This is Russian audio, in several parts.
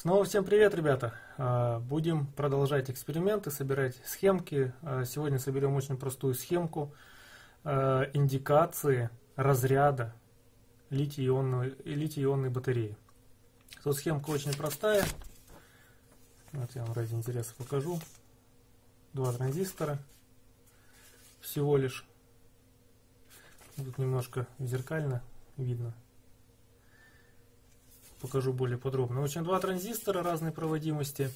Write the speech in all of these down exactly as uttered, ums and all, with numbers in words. Снова всем привет, ребята! Будем продолжать эксперименты, собирать схемки. Сегодня соберем очень простую схемку индикации разряда литий-ионной, литий-ионной батареи. Тут схемка очень простая. Вот я вам ради интереса покажу. Два транзистора всего лишь. Тут немножко зеркально видно. Покажу более подробно. В общем, два транзистора разной проводимости,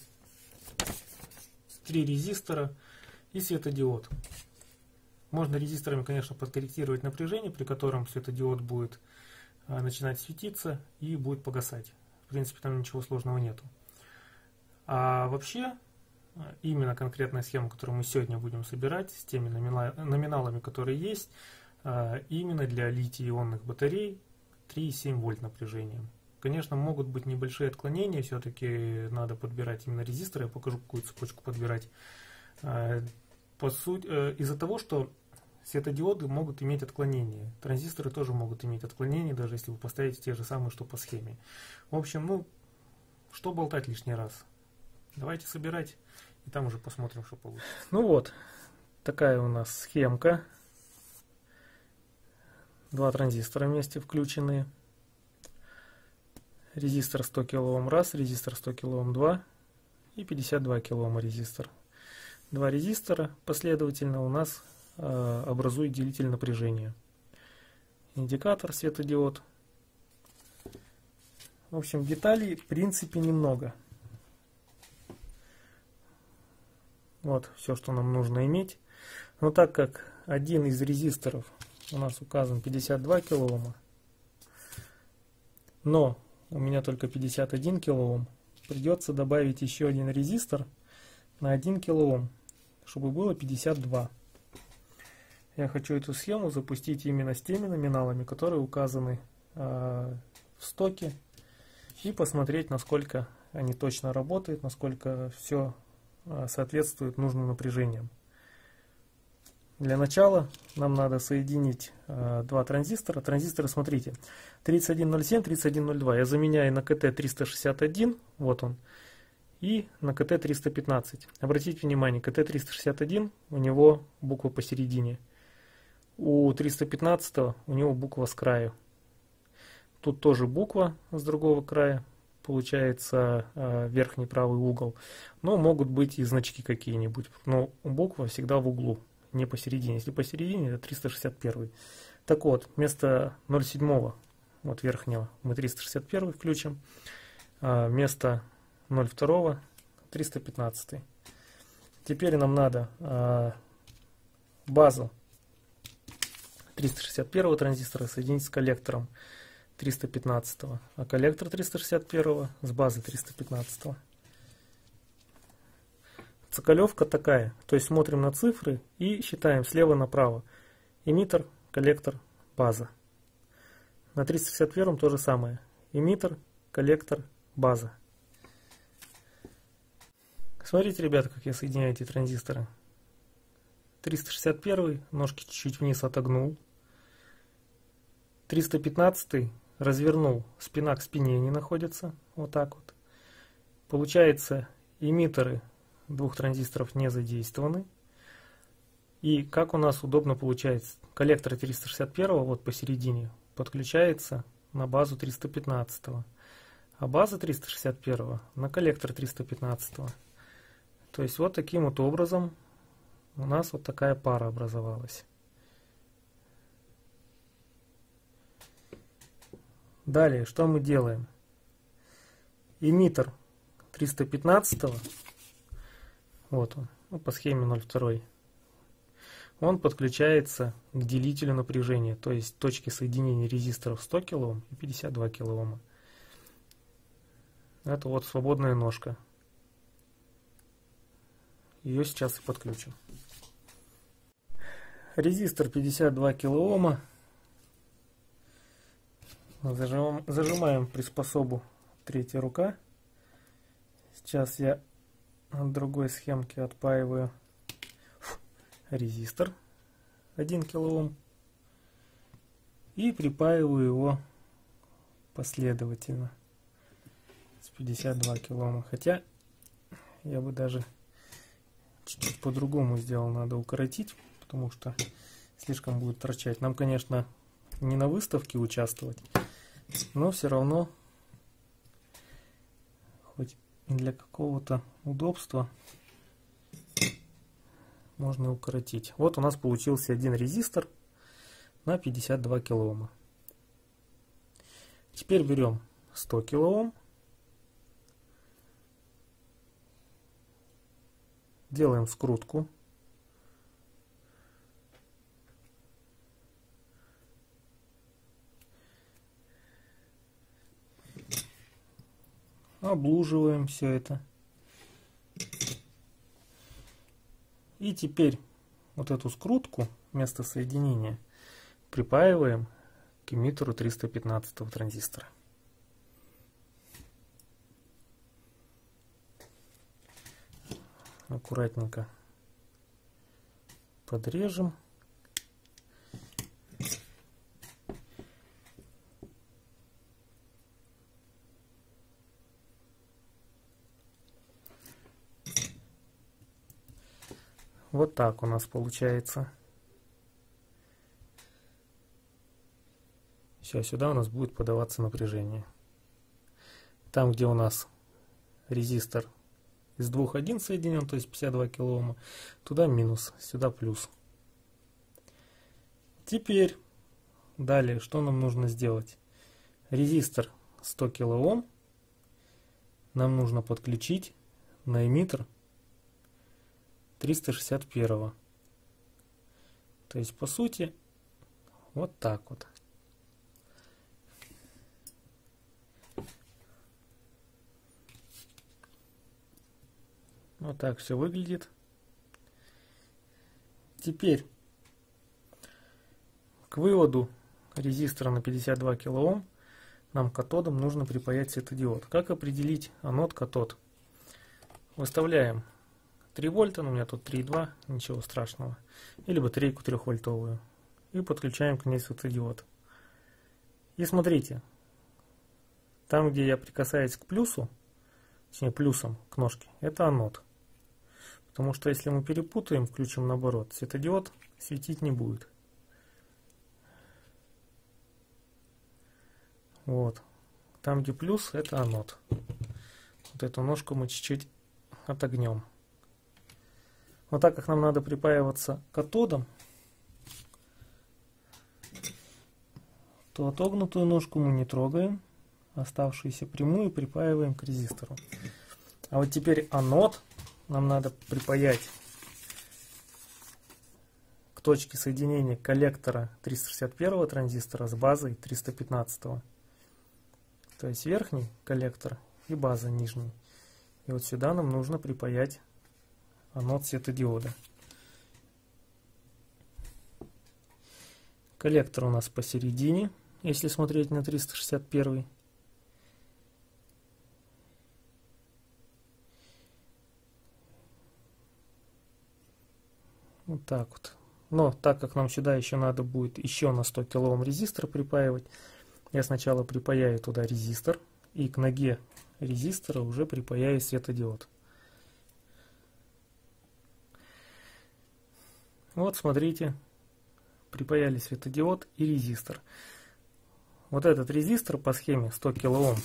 три резистора и светодиод. Можно резисторами, конечно, подкорректировать напряжение, при котором светодиод будет начинать светиться и будет погасать. В принципе, там ничего сложного нету. А вообще, именно конкретная схема, которую мы сегодня будем собирать, с теми номиналами, которые есть, именно для литий-ионных батарей три и семь вольт напряжением. Конечно, могут быть небольшие отклонения, все-таки надо подбирать именно резисторы. Я покажу, какую цепочку подбирать. По сути, из-за того, что светодиоды могут иметь отклонения, транзисторы тоже могут иметь отклонения, даже если вы поставите те же самые, что по схеме. В общем, ну, что болтать лишний раз. Давайте собирать, и там уже посмотрим, что получится. Ну вот, такая у нас схемка. Два транзистора вместе включены. Резистор сто килоом раз, резистор сто килоом два и пятьдесят два килоома резистор. Два резистора последовательно у нас э, образуют делитель напряжения. Индикатор, светодиод. В общем, деталей в принципе немного. Вот все, что нам нужно иметь. Но так как один из резисторов у нас указан пятьдесят два килоома, но у меня только пятьдесят один килоом. Придется добавить еще один резистор на один килоом, чтобы было пятьдесят два. Я хочу эту схему запустить именно с теми номиналами, которые указаны э, в стоке, и посмотреть, насколько они точно работают, насколько все э, соответствует нужным напряжениям. Для начала нам надо соединить э, два транзистора. Транзисторы, смотрите, тридцать один ноль семь, тридцать один ноль два. Я заменяю на КТ триста шестьдесят один, вот он, и на КТ триста пятнадцать. Обратите внимание, КТ триста шестьдесят один, у него буква посередине. У триста пятнадцать у него буква с краю. Тут тоже буква с другого края, получается э, верхний правый угол. Но могут быть и значки какие-нибудь, но буква всегда в углу. Не посередине. Если посередине, это триста шестьдесят один. Так вот, вместо ноль семь, вот верхнего, мы триста шестьдесят один включим. А вместо ноль два триста пятнадцать. Теперь нам надо а, базу триста шестьдесят один транзистора соединить с коллектором триста пятнадцать. А коллектор триста шестьдесят один с базы триста пятнадцать. Цоколевка такая, то есть смотрим на цифры и считаем слева направо. Эмиттер, коллектор, база. На триста шестьдесят один то же самое. Эмиттер, коллектор, база. Смотрите, ребята, как я соединяю эти транзисторы. триста шестьдесят один ножки чуть-чуть вниз отогнул. триста пятнадцать развернул, спина к спине не находится. Вот так вот. Получается, эмиттеры двух транзисторов не задействованы. И как у нас удобно получается, коллектор триста шестьдесят один вот посередине подключается на базу триста пятнадцать, а база триста шестьдесят один на коллектор триста пятнадцать. То есть вот таким вот образом у нас вот такая пара образовалась. Далее, что мы делаем? Эмиттер триста пятнадцать. Вот он, ну, по схеме ноль два. Он подключается к делителю напряжения, то есть точки соединения резисторов сто килоом и пятьдесят два килоома. Это вот свободная ножка. Ее сейчас и подключим. Резистор пятьдесят два килоома. Зажим, зажимаем приспособу третья рука. Сейчас я от другой схемки отпаиваю резистор один килоом и припаиваю его последовательно. с пятьдесят два килоома. Хотя я бы даже чуть-чуть по-другому сделал. Надо укоротить, потому что слишком будет торчать. Нам, конечно, не на выставке участвовать, но все равно хоть для какого-то удобства можно укоротить. Вот у нас получился один резистор на пятьдесят два килоома. Теперь берем сто килоом, делаем скрутку, облуживаем все это. И теперь вот эту скрутку вместо соединения припаиваем к эмиттеру триста пятнадцатого транзистора. Аккуратненько подрежем. Вот так у нас получается. Все, сюда у нас будет подаваться напряжение. Там, где у нас резистор из двух один соединен, то есть пятьдесят два килоома, туда минус, сюда плюс. Теперь далее что нам нужно сделать? Резистор сто килоом нам нужно подключить на эмиттер триста шестьдесят первого. То есть, по сути, вот так вот. Вот так все выглядит. Теперь к выводу резистора на пятьдесят два килоома нам катодом нужно припаять светодиод. Как определить анод-катод? Выставляем три вольта, но у меня тут три и два, ничего страшного. Или батарейку трехвольтовую. И подключаем к ней светодиод. И смотрите, там, где я прикасаюсь к плюсу, точнее плюсом к ножке, это анод. Потому что если мы перепутаем, включим наоборот, светодиод светить не будет. Вот. Там, где плюс, это анод. Вот эту ножку мы чуть-чуть отогнем. Но так как нам надо припаиваться к катодам, то отогнутую ножку мы не трогаем, оставшуюся прямую припаиваем к резистору. А вот теперь анод нам надо припаять к точке соединения коллектора триста шестьдесят первого транзистора с базой триста пятнадцатого. То есть верхний коллектор и база нижний. И вот сюда нам нужно припаять анод светодиода. Коллектор у нас посередине, если смотреть на триста шестьдесят первый. Вот так вот. Но так как нам сюда еще надо будет еще на сто килоом резистор припаивать, я сначала припаяю туда резистор и к ноге резистора уже припаяю светодиод. Вот, смотрите, припаяли светодиод и резистор. Вот этот резистор по схеме сто килоом,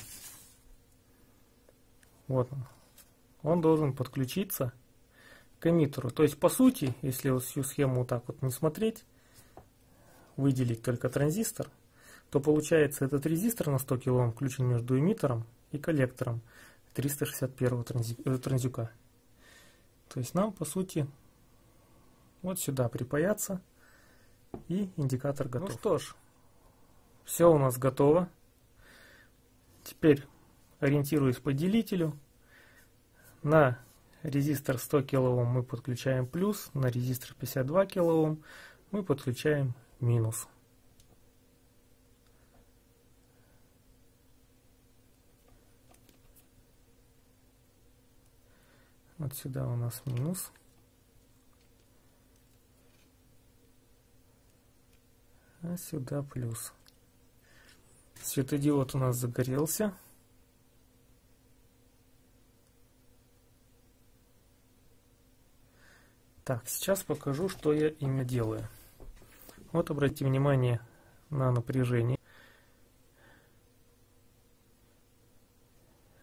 вот он, он должен подключиться к эмиттеру. То есть, по сути, если вот всю схему вот так вот не смотреть, выделить только транзистор, то получается этот резистор на сто килоом включен между эмиттером и коллектором триста шестьдесят первого транзюка. То есть нам, по сути, вот сюда припаяться, и индикатор готов. Ну что ж, все у нас готово. Теперь ориентируясь по делителю, на резистор сто килоом мы подключаем плюс, на резистор пятьдесят два килоома мы подключаем минус. Вот сюда у нас минус. А сюда плюс. Светодиод у нас загорелся. Так, сейчас покажу, что я ими делаю. Вот обратите внимание на напряжение.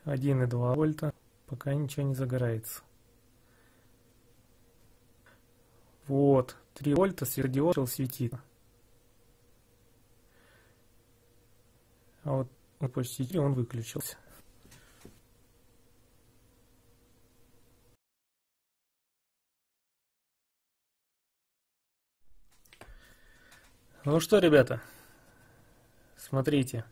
один и два вольта, пока ничего не загорается. Вот, три вольта, светодиод светит. А вот он почти четыре, он выключился. Ну что, ребята, смотрите,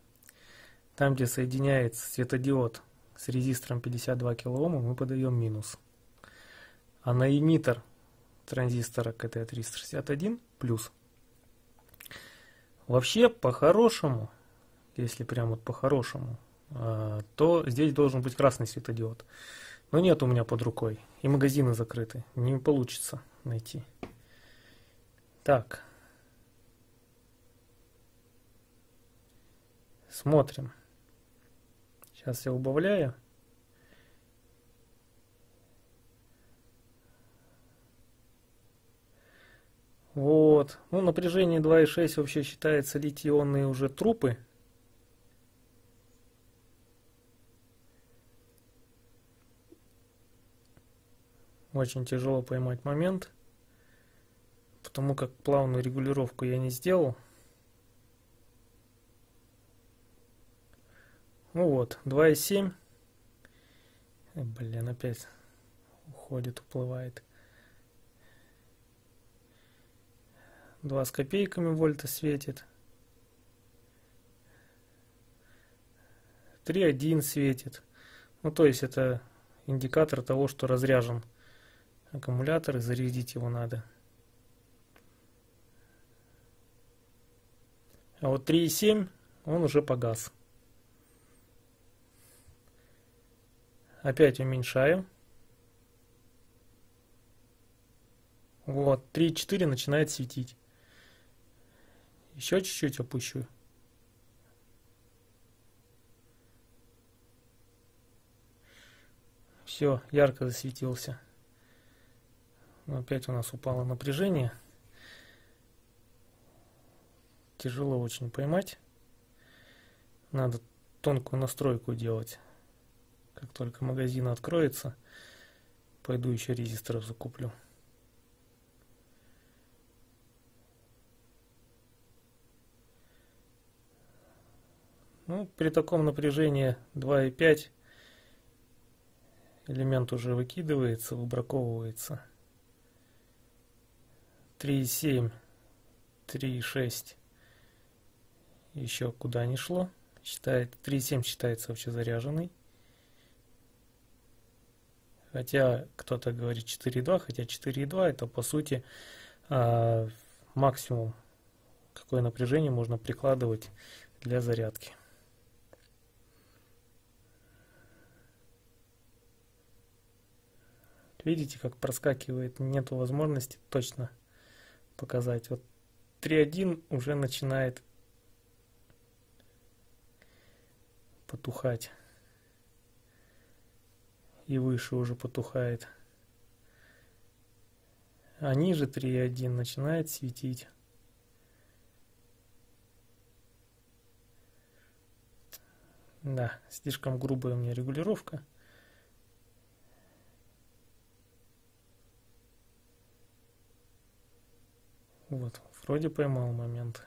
там, где соединяется светодиод с резистором пятьдесят два килоома, мы подаем минус. А на эмиттер транзистора КТ триста шестьдесят один плюс. Вообще, по-хорошему, если прям вот по-хорошему, то здесь должен быть красный светодиод. Но нет у меня под рукой, и магазины закрыты, не получится найти. Так. Смотрим. Сейчас я убавляю. Вот. Ну, напряжение два и шесть вообще считается литий-ионные уже трупы. Очень тяжело поймать момент, потому как плавную регулировку я не сделал. Ну вот, два и семь. Блин, опять уходит, уплывает. два с копейками вольта светит. три и один светит. Ну, то есть это индикатор того, что разряжен аккумулятор и зарядить его надо. А вот три и семь он уже погас. Опять уменьшаю. Вот, три и четыре начинает светить. Еще чуть-чуть опущу. Все, ярко засветился. Но опять у нас упало напряжение. Тяжело очень поймать. Надо тонкую настройку делать. Как только магазин откроется, пойду еще резисторов закуплю. Ну, при таком напряжении два и пять элемент уже выкидывается, выбраковывается. три и семь, три и шесть еще куда ни шло. Считает, три и семь считается вообще заряженный. Хотя кто-то говорит четыре и два, хотя четыре и два это по сути э, максимум, какое напряжение можно прикладывать для зарядки. Видите, как проскакивает, нет возможности точно показать. Вот три и один уже начинает потухать. И выше уже потухает. А ниже три и один начинает светить. Да, слишком грубая у меня регулировка. Вот, вроде поймал момент.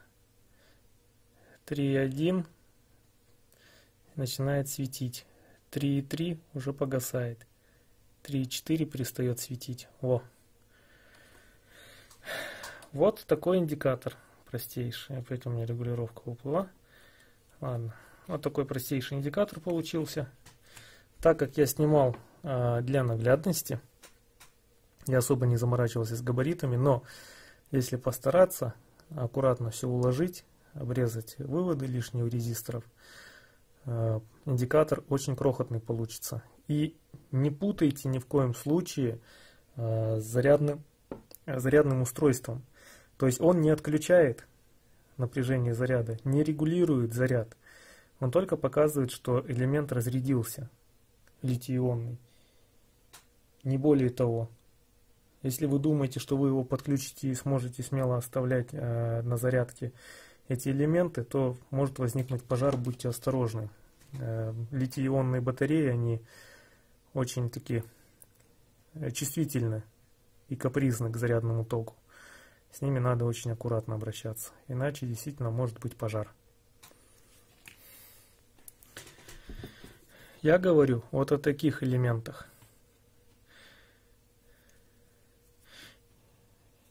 три и один начинает светить. три и три уже погасает. три и четыре перестает светить. Во. Вот такой индикатор простейший. Опять у меня регулировка уплыла. Ладно. Вот такой простейший индикатор получился. Так как я снимал э, для наглядности, я особо не заморачивался с габаритами, но если постараться, аккуратно все уложить, обрезать выводы лишних резисторов, индикатор очень крохотный получится. И не путайте ни в коем случае с зарядным, зарядным устройством. То есть он не отключает напряжение заряда, не регулирует заряд. Он только показывает, что элемент разрядился, литий-ионный. Не более того. Если вы думаете, что вы его подключите и сможете смело оставлять э, на зарядке эти элементы, то может возникнуть пожар, будьте осторожны. Э, литий-ионные батареи, они очень такие чувствительны и капризны к зарядному току. С ними надо очень аккуратно обращаться, иначе действительно может быть пожар. Я говорю вот о таких элементах.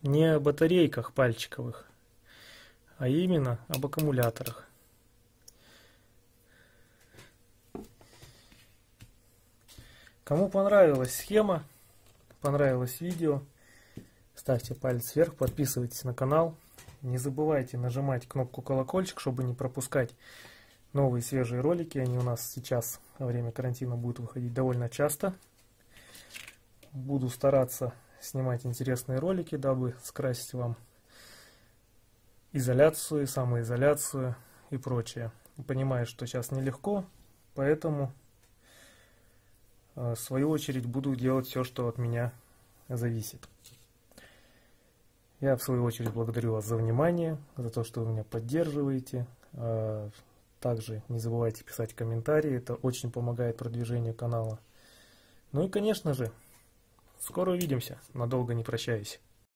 Не о батарейках пальчиковых, а именно об аккумуляторах. Кому понравилась схема, понравилось видео, ставьте палец вверх, подписывайтесь на канал. Не забывайте нажимать кнопку колокольчик, чтобы не пропускать новые свежие ролики. Они у нас сейчас во время карантина будут выходить довольно часто. Буду стараться снимать интересные ролики, дабы скрасить вам изоляцию, самоизоляцию и прочее. Понимаю, что сейчас нелегко, поэтому в свою очередь буду делать все, что от меня зависит. Я в свою очередь благодарю вас за внимание, за то, что вы меня поддерживаете. Также не забывайте писать комментарии, это очень помогает продвижению канала. Ну и конечно же, скоро увидимся, надолго не прощаюсь.